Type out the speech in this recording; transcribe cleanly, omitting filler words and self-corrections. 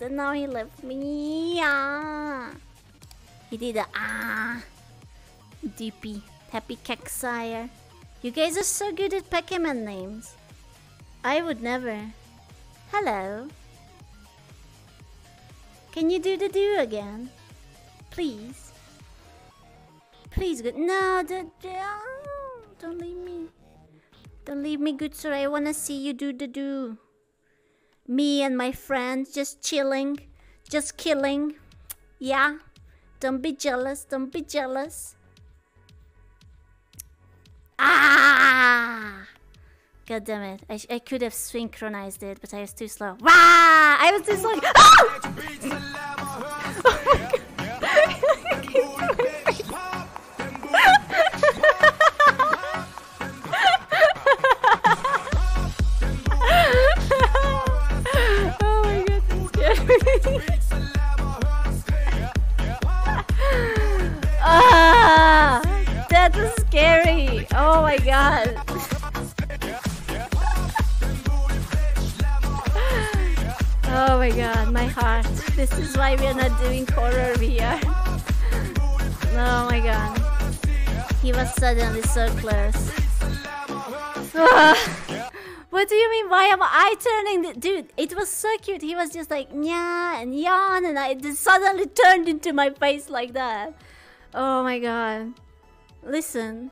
lost and now he left me. Yeah. He did a DP. Happy Cacksire. You guys are so good at Pokemon names. I would never. Hello. Can you do the do again? Please. Please, good. No, don't leave me. Don't leave me, good sir. I wanna see you do the do. Me and my friends just chilling. Just killing. Yeah. Don't be jealous. Don't be jealous. Ah! God damn it. I could have synchronized it, but I was too slow. Wah! I was too slow. Oh my god, this scared me. That's scary. Oh my god. Oh my god, my heart. This is why we are not doing horror VR. Oh my god. He was suddenly so close. What do you mean? Why am I turning? Dude, it was so cute. He was just like, nya and yawn, and I just suddenly turned into my face like that. Oh my god. Listen.